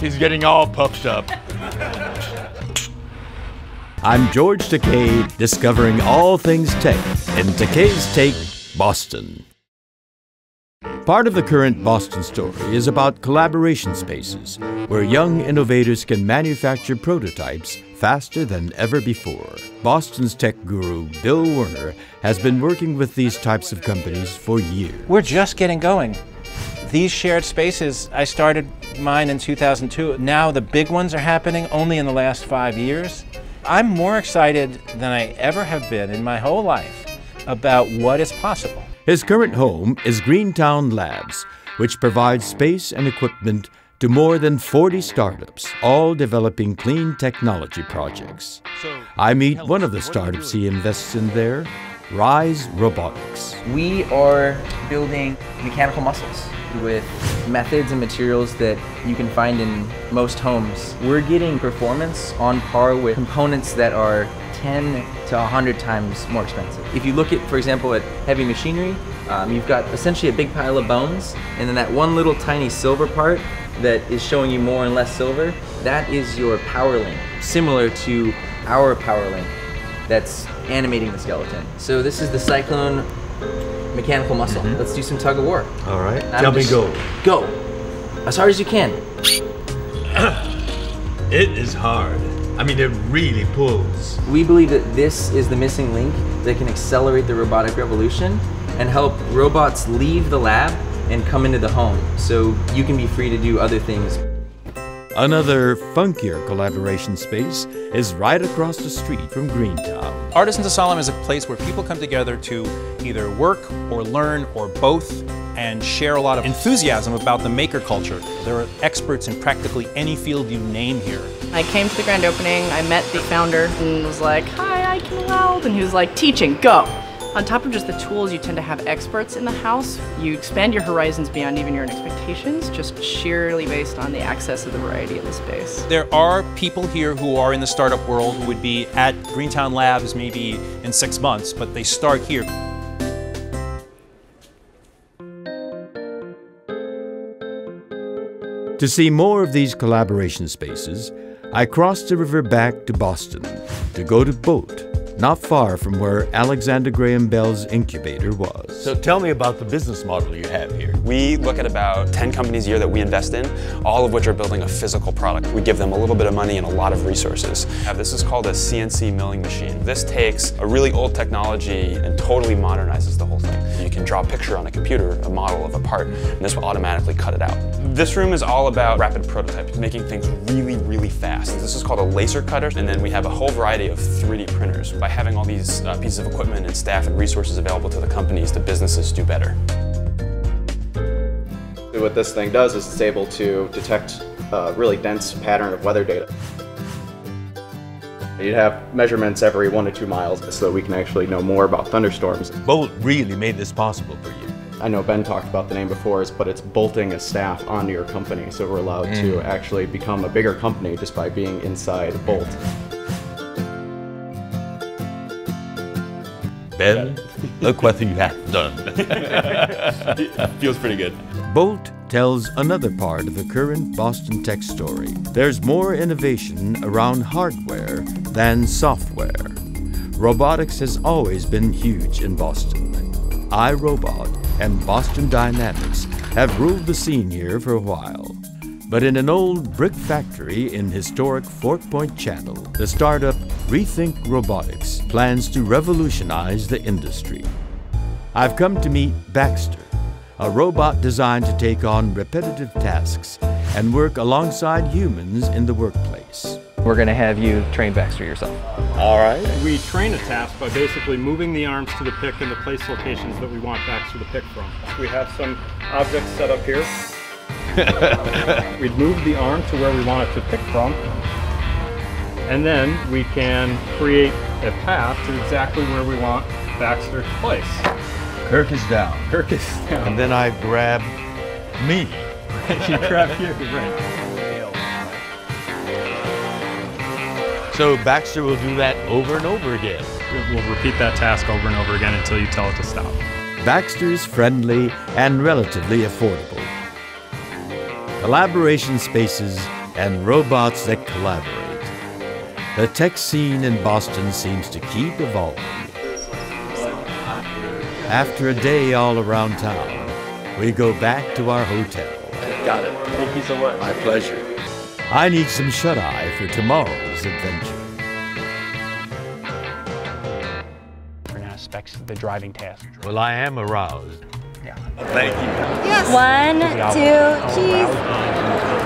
He's getting all puffed up. I'm George Takei, discovering all things tech in Takei's Take Boston. Part of the current Boston story is about collaboration spaces where young innovators can manufacture prototypes faster than ever before. Boston's tech guru, Bill Werner, has been working with these types of companies for years. We're just getting going. These shared spaces, I started mine in 2002. Now the big ones are happening only in the last 5 years. I'm more excited than I ever have been in my whole life about what is possible. His current home is Greentown Labs, which provides space and equipment to more than 40 startups, all developing clean technology projects. I meet one of the startups he invests in there, Rise Robotics. We are building mechanical muscles with methods and materials that you can find in most homes. We're getting performance on par with components that are 10 to 100 times more expensive. If you look at, for example, at heavy machinery, you've got essentially a big pile of bones, and then that one little tiny silver part that is showing you more and less silver, that is your power link, similar to our power link that's animating the skeleton. So this is the Cyclone Mechanical muscle. Let's do some tug of war. All right. Tell me go. Go. As hard as you can. It is hard. I mean, it really pulls. We believe that this is the missing link that can accelerate the robotic revolution and help robots leave the lab and come into the home so you can be free to do other things. Another funkier collaboration space is right across the street from Greentown. Artisan's Asylum is a place where people come together to either work or learn or both and share a lot of enthusiasm about the maker culture. There are experts in practically any field you name here. I came to the grand opening, I met the founder and was like, hi, I can weld, and he was like, teaching, go. On top of just the tools, you tend to have experts in the house. You expand your horizons beyond even your own expectations, just sheerly based on the access of the variety of the space. There are people here who are in the startup world who would be at Greentown Labs maybe in 6 months, but they start here. To see more of these collaboration spaces, I crossed the river back to Boston to go to Bolt, not far from where Alexander Graham Bell's incubator was. So tell me about the business model you have here. We look at about 10 companies a year that we invest in, all of which are building a physical product. We give them a little bit of money and a lot of resources. Now, this is called a CNC milling machine. This takes a really old technology and totally modernizes the whole thing. You can draw a picture on a computer, a model of a part, and this will automatically cut it out. This room is all about rapid prototypes, making things really, really fast. This is called a laser cutter, and then we have a whole variety of 3D printers. By having all these pieces of equipment and staff and resources available to the companies, the businesses do better. What this thing does is it's able to detect a really dense pattern of weather data. You'd have measurements every 1 to 2 miles so that we can actually know more about thunderstorms. Bolt really made this possible for you. I know Ben talked about the name before, but it's bolting a staff onto your company, so we're allowed to actually become a bigger company just by being inside Bolt. Ben, look what you have done. It feels pretty good. Bolt tells another part of the current Boston tech story. There's more innovation around hardware than software. Robotics has always been huge in Boston. iRobot and Boston Dynamics have ruled the scene here for a while. But in an old brick factory in historic Fort Point Channel, the startup Rethink Robotics plans to revolutionize the industry. I've come to meet Baxter, a robot designed to take on repetitive tasks and work alongside humans in the workplace. We're going to have you train Baxter yourself. All right. We train a task by basically moving the arms to the pick in the place locations that we want Baxter to pick from. We have some objects set up here. We'd move the arm to where we want it to pick from, and then we can create a path to exactly where we want Baxter to place. Kirk is down. Kirk is down. And then I grab me. You grab you. Right. So Baxter will do that over and over again. We'll repeat that task over and over again until you tell it to stop. Baxter's friendly and relatively affordable. collaboration spaces, and robots that collaborate. The tech scene in Boston seems to keep evolving. After a day all around town, we go back to our hotel. Got it. Thank you so much. My pleasure. I need some shut-eye for tomorrow's adventure. Aspects of the driving task. Well, I am aroused. Yeah. Thank you. Yes. One, two, cheese.